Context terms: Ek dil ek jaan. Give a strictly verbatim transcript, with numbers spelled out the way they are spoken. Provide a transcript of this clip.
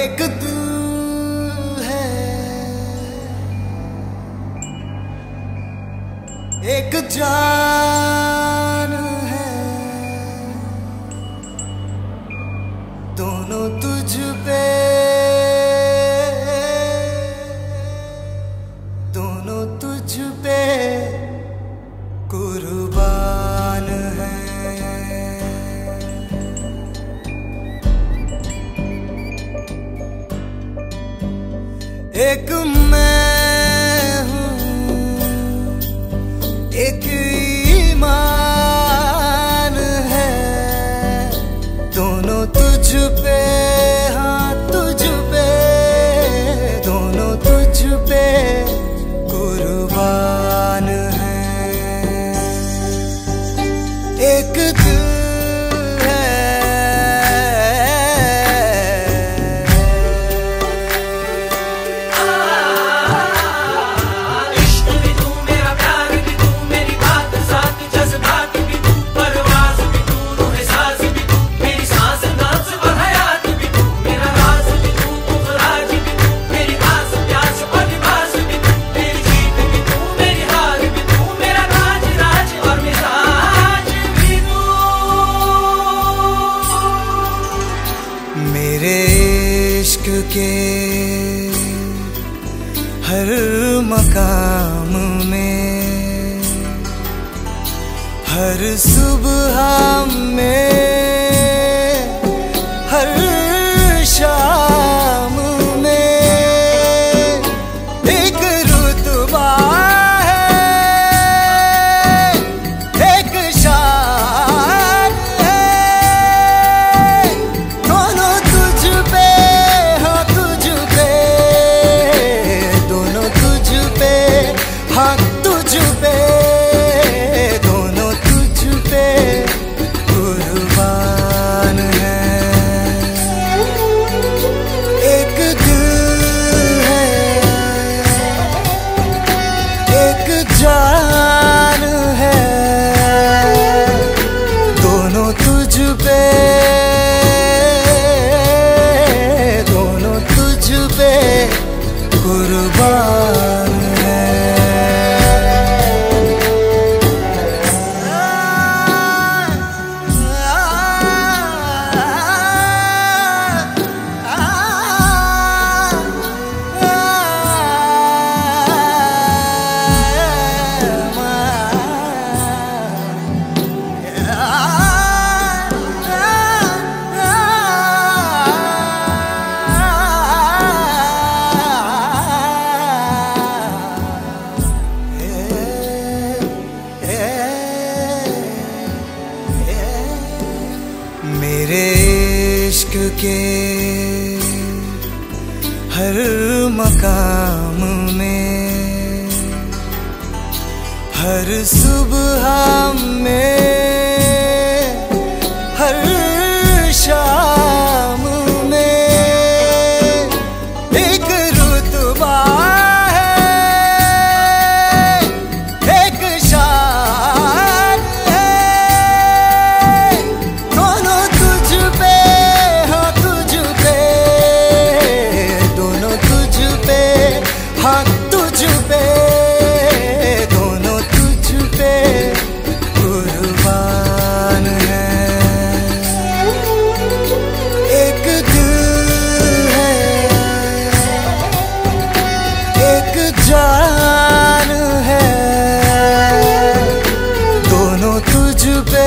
एक दिल है, एक जान है, दोनों तुझ पे, दोनों तुझ पे कुर्बान है। एक मैं हूँ, एक ईमान है, दोनों तुझ पे, हाँ तुझ पे, दोनों तुझ पे कुर्बान है। एक दिल के हर मकाम में, हर सुबह में, हर शाम में एक रुतबा है, एक शान है, दोनों तुझ पे, हाँ तुझ पे, दोनों तुझ पे कुर्बान है। एक दिल है, एक जान है, दोनों तुझ पे, दोनों तुझ पे कुर्बान। मेरे इश्क के हर मकाम में, हर सुबह में, हर शाम में एक रुतबा है, एक शान है, दोनों तुझ पे, हाँ तुझ पे, दोनों तुझ पे, हाँ तुझ पे, दोनों तुझ पे कुर्बान है। एक दिल है, एक जान है, दोनों तुझ पे।